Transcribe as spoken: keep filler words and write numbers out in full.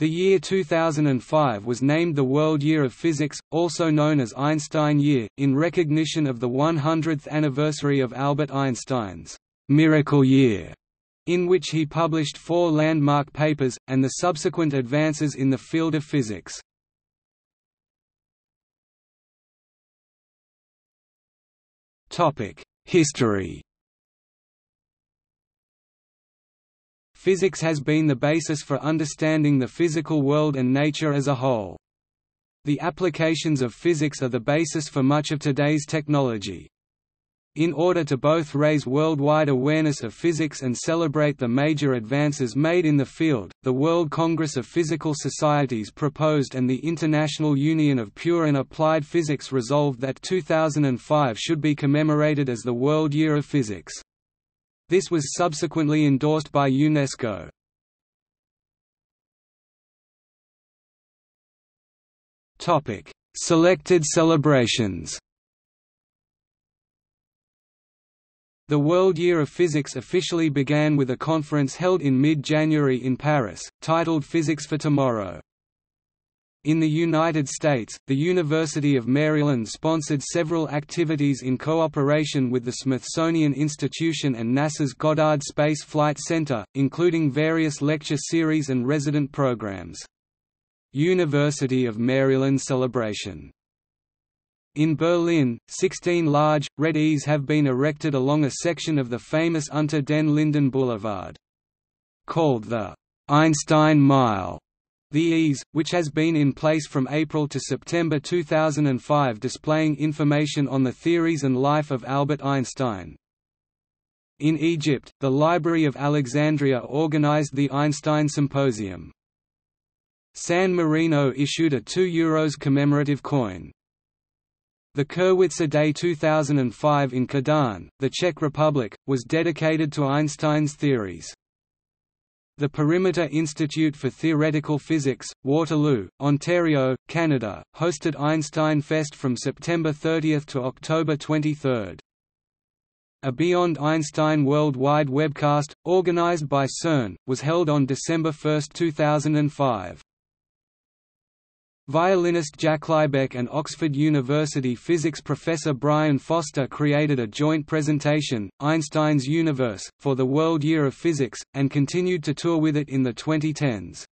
The year two thousand five was named the World Year of Physics, also known as Einstein Year, in recognition of the one hundredth anniversary of Albert Einstein's Miracle Year, in which he published four landmark papers, and the subsequent advances in the field of physics. History. Physics has been the basis for understanding the physical world and nature as a whole. The applications of physics are the basis for much of today's technology. In order to both raise worldwide awareness of physics and celebrate the major advances made in the field, the World Congress of Physical Societies proposed and the International Union of Pure and Applied Physics resolved that two thousand five should be commemorated as the World Year of Physics. This was subsequently endorsed by UNESCO. Topic: Selected celebrations. The World Year of Physics officially began with a conference held in mid-January in Paris, titled Physics for Tomorrow. In the United States, the University of Maryland sponsored several activities in cooperation with the Smithsonian Institution and NASA's Goddard Space Flight Center, including various lecture series and resident programs. University of Maryland celebration. In Berlin, sixteen large, red E's have been erected along a section of the famous Unter den Linden Boulevard. Called the Einstein Mile. The EASE, which has been in place from April to September two thousand five, displaying information on the theories and life of Albert Einstein. In Egypt, the Library of Alexandria organized the Einstein Symposium. San Marino issued a two euros commemorative coin. The Kurwitza Day two thousand five in Kladno, the Czech Republic, was dedicated to Einstein's theories. The Perimeter Institute for Theoretical Physics, Waterloo, Ontario, Canada, hosted Einstein Fest from September thirtieth to October twenty-third. A Beyond Einstein worldwide webcast, organized by CERN, was held on December first two thousand five. Violinist Jack Liebeck and Oxford University physics professor Brian Foster created a joint presentation, Einstein's Universe, for the World Year of Physics, and continued to tour with it in the twenty tens.